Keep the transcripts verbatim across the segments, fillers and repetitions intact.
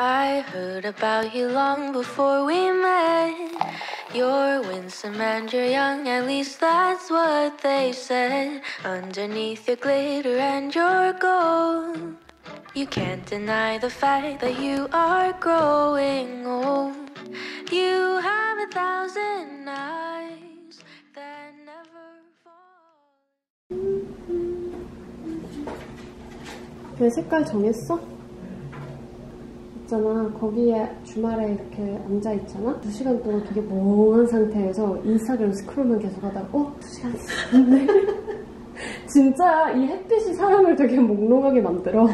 I heard about you long before we met. You're winsome and you're young, at least that's what they said. Underneath your glitter and your gold, you can't deny the fact that you are growing old. You have a thousand eyes that never fall. 왜 색깔 정했어? 있잖아, 거기에 주말에 이렇게 앉아있잖아? 두 시간 동안 되게 멍한 상태에서 인스타그램 스크롤만 계속 하다가 어? 두 시간 있었네? 진짜 이 햇빛이 사람을 되게 몽롱하게 만들어.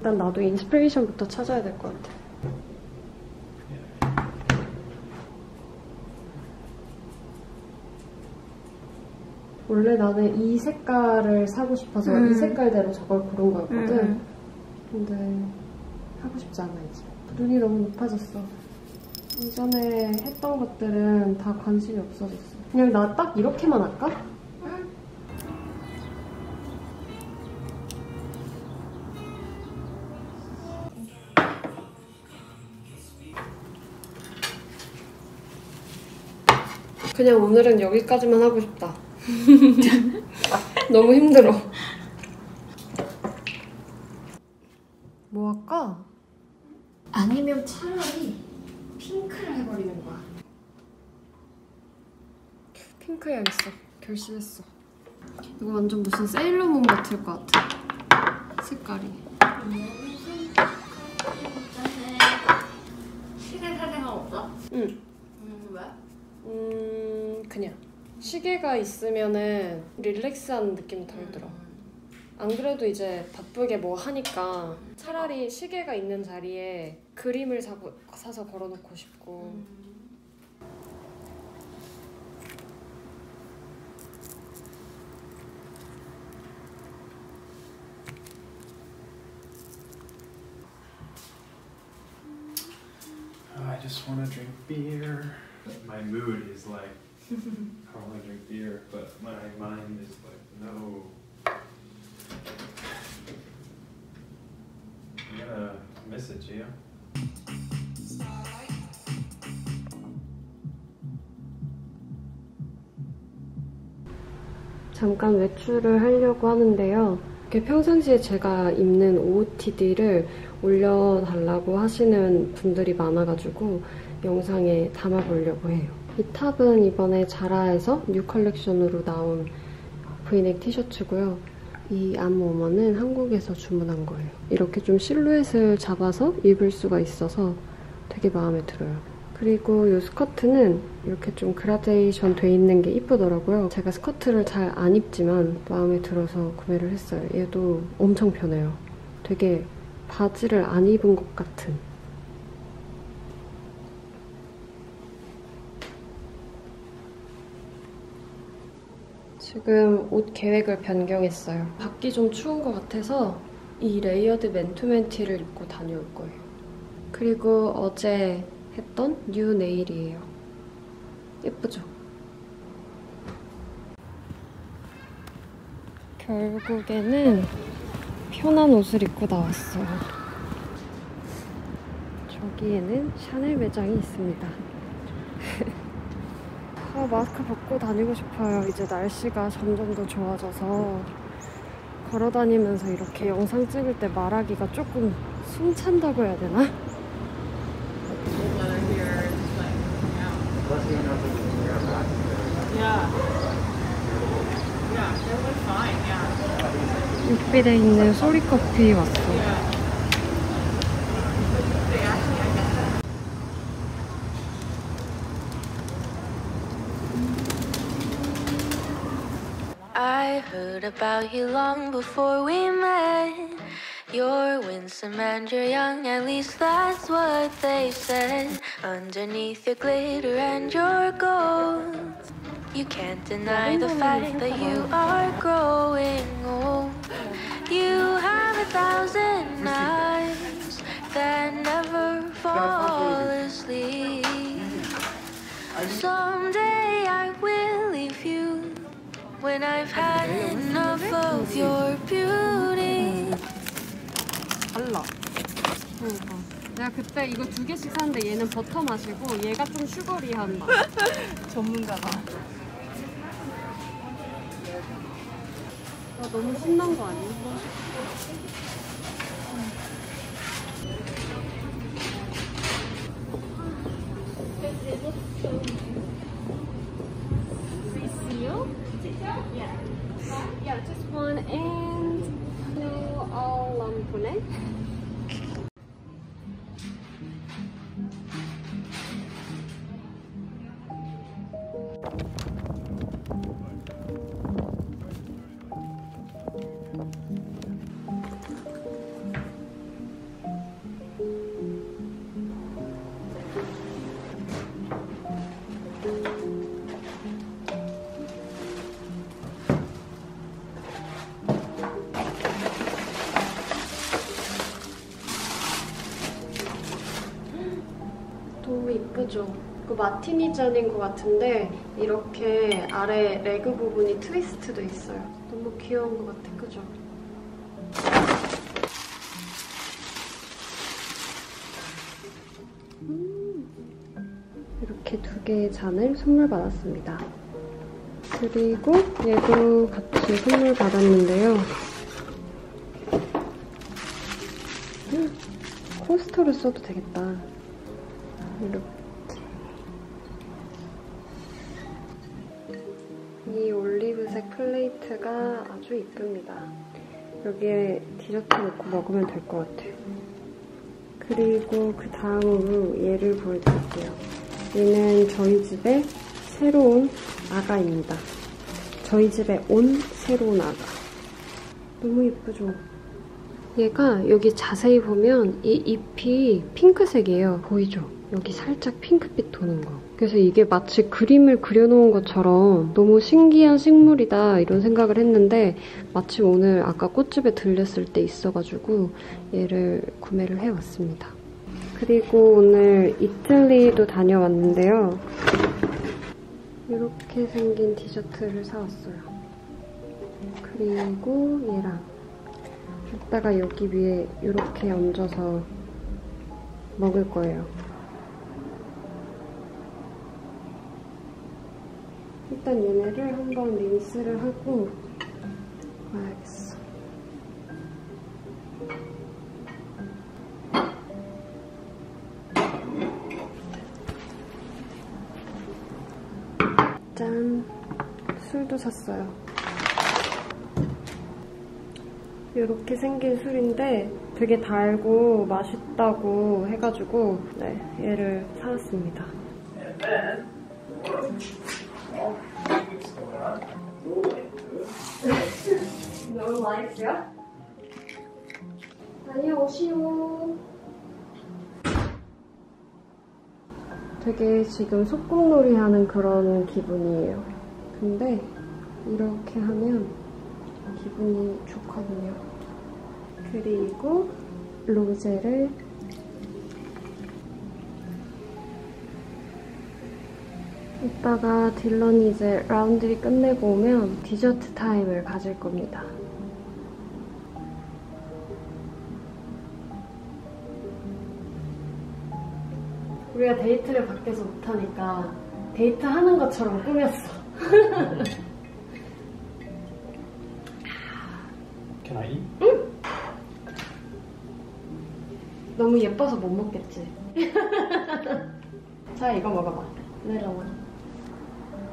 일단 나도 인스피레이션부터 찾아야 될 것 같아. 원래 나는 이 색깔을 사고 싶어서 음. 이 색깔대로 저걸 고른 거였거든. 음. 근데 하고 싶지 않아. 이제 눈이 너무 높아졌어. 이전에 했던 것들은 다 관심이 없어졌어. 그냥 나 딱 이렇게만 할까? 응. 그냥 오늘은 여기까지만 하고 싶다. 너무 힘들어. 뭐 할까? 아니면 차라리 핑크를 해버리는 거야. 핑크 해야겠어. 결심했어. 이거 완전 무슨 세일러문 같을 것 같아. 색깔이. 시계 살 생각 없어? 응. 음, 왜? 음, 그냥. 시계가 있으면은 릴렉스한 느낌이 덜 들어. 안 그래도 이제 바쁘게 뭐 하니까 차라리 시계가 있는 자리에 그림을 사고, 사서 걸어놓고 싶고. 음. I just want to drink beer. My mood is like, I want to drink beer, but my mind is like, no. I'm gonna miss it, Gio. 잠깐 외출을 하려고 하는데요. 이렇게 평상시에 제가 입는 오오티디를 올려달라고 하시는 분들이 많아가지고 영상에 담아보려고 해요. 이 탑은 이번에 자라에서 뉴 컬렉션으로 나온 브이넥 티셔츠고요. 이 암워머는 한국에서 주문한 거예요. 이렇게 좀 실루엣을 잡아서 입을 수가 있어서 되게 마음에 들어요. 그리고 이 스커트는 이렇게 좀 그라데이션 돼 있는 게 이쁘더라고요. 제가 스커트를 잘 안 입지만 마음에 들어서 구매를 했어요. 얘도 엄청 편해요. 되게 바지를 안 입은 것 같은. 지금 옷 계획을 변경했어요. 밖이 좀 추운 것 같아서 이 레이어드 맨투맨 티를 입고 다녀올 거예요. 그리고 어제 했던 뉴 네일이에요. 예쁘죠? 결국에는 편한 옷을 입고 나왔어요. 저기에는 샤넬 매장이 있습니다. 아, 마스크 벗고 다니고 싶어요. 이제 날씨가 점점 더 좋아져서 걸어다니면서 이렇게 영상 찍을 때 말하기가 조금 숨찬다고 해야 되나? 육빌에 있는 소리커피 왔어요. I heard about you long before we met. You're winsome and you're young, at least that's what they said. Underneath your glitter and your gold, you can't deny the fact that you are growing old. You have a thousand eyes that never fall asleep. Someday I will leave you when I've had enough of your beauty. 내가 그때 이거 두 개씩 샀는데 얘는 버터 맛이고 얘가 좀 슈거리한 맛. 전문가다. 나 너무 신난 거 아니야? 그죠? 그 마티니 잔인 것 같은데 이렇게 아래 레그 부분이 트위스트도 있어요. 너무 귀여운 것 같아. 그죠? 이렇게 두 개의 잔을 선물 받았습니다. 그리고 얘도 같이 선물 받았는데요. 코스터를 써도 되겠다. 이렇게 이 올리브색 플레이트가 아주 이쁩니다. 여기에 디저트 넣고 먹으면 될 것 같아요. 그리고 그 다음으로 얘를 보여드릴게요. 얘는 저희 집에 새로운 아가입니다. 저희 집에 온 새로운 아가. 너무 예쁘죠? 얘가 여기 자세히 보면 이 잎이 핑크색이에요. 보이죠? 여기 살짝 핑크빛 도는 거. 그래서 이게 마치 그림을 그려놓은 것처럼 너무 신기한 식물이다 이런 생각을 했는데 마침 오늘 아까 꽃집에 들렸을 때 있어가지고 얘를 구매를 해왔습니다. 그리고 오늘 이탈리아도 다녀왔는데요. 이렇게 생긴 디저트를 사왔어요. 그리고 얘랑 이따가 여기 위에 이렇게 얹어서 먹을 거예요. 일단 얘네를 한번 린스를 하고 와야겠어. 짠! 술도 샀어요. 이렇게 생긴 술인데 되게 달고 맛있다고 해가지고 네, 얘를 사왔습니다. 너무 맛있어요? 다녀오시오. 되게 지금 소꿉놀이 하는 그런 기분이에요. 근데 이렇게 하면 기분이 좋거든요. 그리고 로제를 이따가 딜런이 이제 라운드리 끝내고 오면 디저트 타임을 가질 겁니다. 우리가 데이트를 밖에서 못하니까 데이트하는 것처럼 꾸몄어. Can I eat? 응! 너무 예뻐서 못 먹겠지? 자, 이거 먹어봐. 내려와.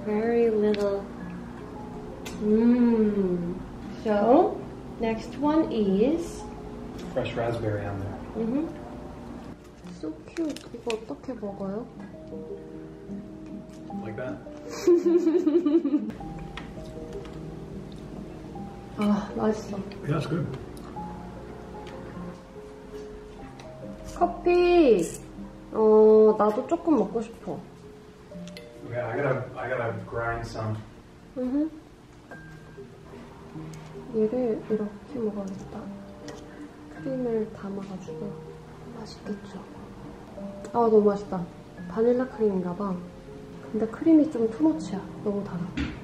Very little. Mmm. So, next one is fresh raspberry on there. Mm-hmm. So cute. 이거 어떻게 먹어요? Like that. 아, 맛있어. Yeah, it's good. 커피. 어, 나도 조금 먹고 싶어. Yeah, I gotta, I gotta grind some. Mm-hmm. 얘를 이렇게 먹어야겠다. 크림을 담아가지고 맛있겠죠? 아, 너무 맛있다. 바닐라 크림인가봐. 근데 크림이 좀 투머치야. 너무 달아.